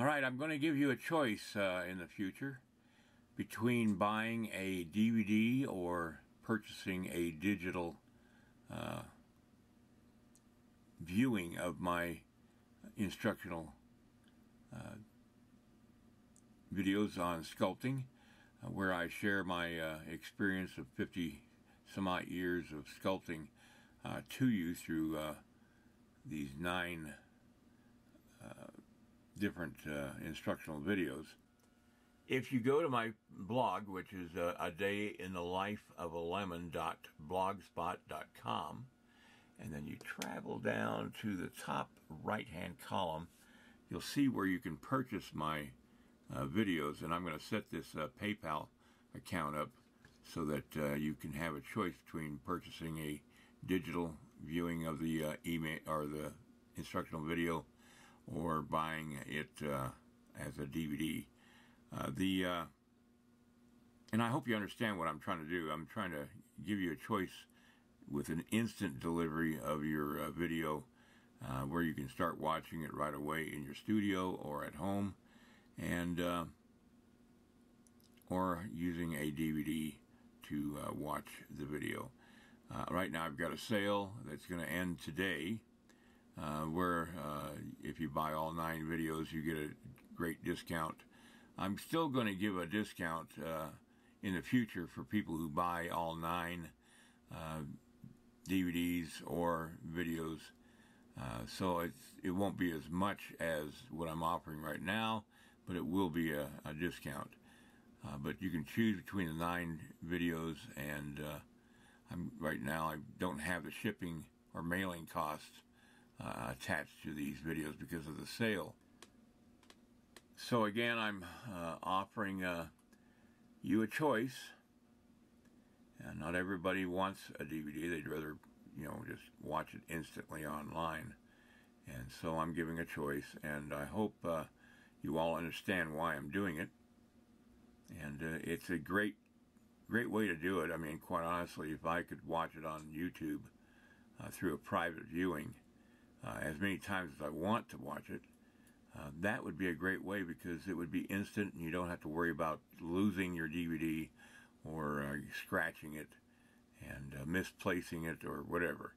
Alright, I'm going to give you a choice in the future between buying a DVD or purchasing a digital viewing of my instructional videos on sculpting, where I share my experience of 50 some odd years of sculpting to you through these 9 different instructional videos. If you go to my blog, which is a dayinthelifeofalemon.blogspot.com, and then you travel down to the top right-hand column, you'll see where you can purchase my videos. And I'm going to set this PayPal account up so that you can have a choice between purchasing a digital viewing of the email or the instructional video, or buying it as a DVD. And I hope you understand what I'm trying to do. I'm trying to give you a choice with an instant delivery of your video, where you can start watching it right away in your studio or at home, and or using a DVD to watch the video. Right now I've got a sale that's going to end today, where if you buy all 9 videos you get a great discount. I'm still going to give a discount in the future for people who buy all 9 DVDs or videos, so it won't be as much as what I'm offering right now, but it will be a discount. But you can choose between the 9 videos, and right now I don't have the shipping or mailing costs attached to these videos because of the sale. So again, I'm offering you a choice. Not everybody wants a DVD. They'd rather, you know, just watch it instantly online. And so I'm giving a choice, and I hope you all understand why I'm doing it. And it's a great way to do it. I mean, quite honestly, if I could watch it on YouTube through a private viewing, as many times as I want to watch it, that would be a great way, because it would be instant and you don't have to worry about losing your DVD or scratching it and misplacing it or whatever.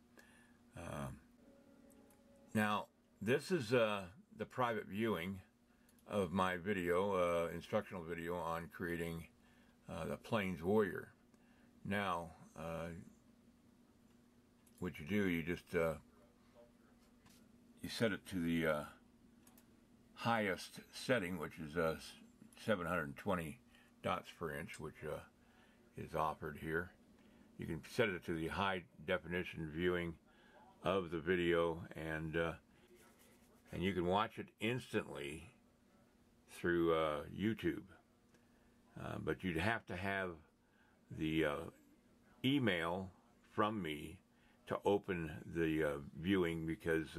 Now this is the private viewing of my video, instructional video on creating the Plains Warrior. Now what you do, you just you set it to the highest setting, which is 720 dots per inch, which is offered here. You can set it to the high definition viewing of the video, and you can watch it instantly through YouTube. But you'd have to have the email from me to open the viewing, because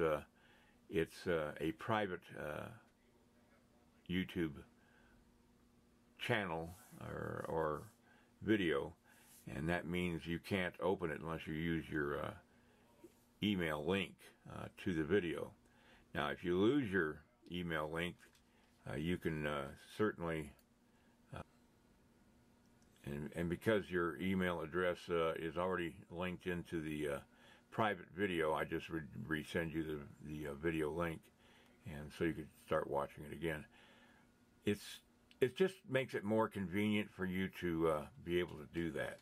it's a private YouTube channel or video, and that means you can't open it unless you use your email link to the video. Now if you lose your email link, you can certainly and because your email address is already linked into the private video, I just resend you the video link, and so you can start watching it again. It just makes it more convenient for you to be able to do that.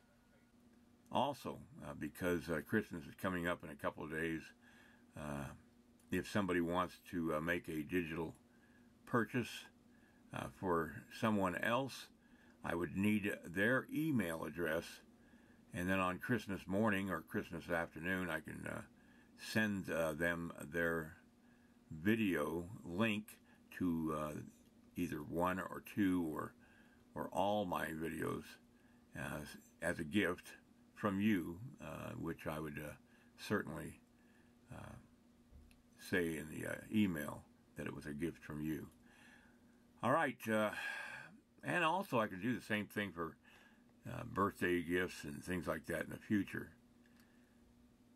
Also, because Christmas is coming up in a couple of days, if somebody wants to make a digital purchase for someone else, I would need their email address, and then on Christmas morning or Christmas afternoon I can send them their video link to either 1 or 2 or all my videos as a gift from you, which I would certainly say in the email that it was a gift from you. All right, and also I can do the same thing for birthday gifts and things like that in the future.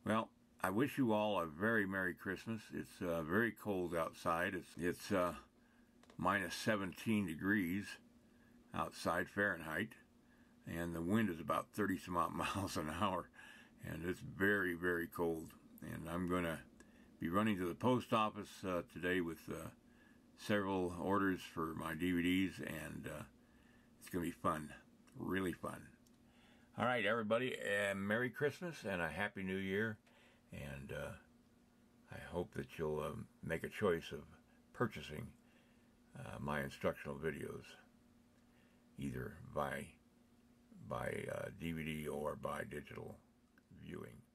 Well, I wish you all a very Merry Christmas. It's very cold outside. It's minus 17 degrees outside Fahrenheit, and the wind is about 30 some odd miles an hour, and it's very, very cold. And I'm going to be running to the post office today with several orders for my DVDs, and it's going to be fun, really fun. All right, everybody, Merry Christmas and a Happy New Year, and I hope that you'll make a choice of purchasing my instructional videos, either by DVD or by digital viewing.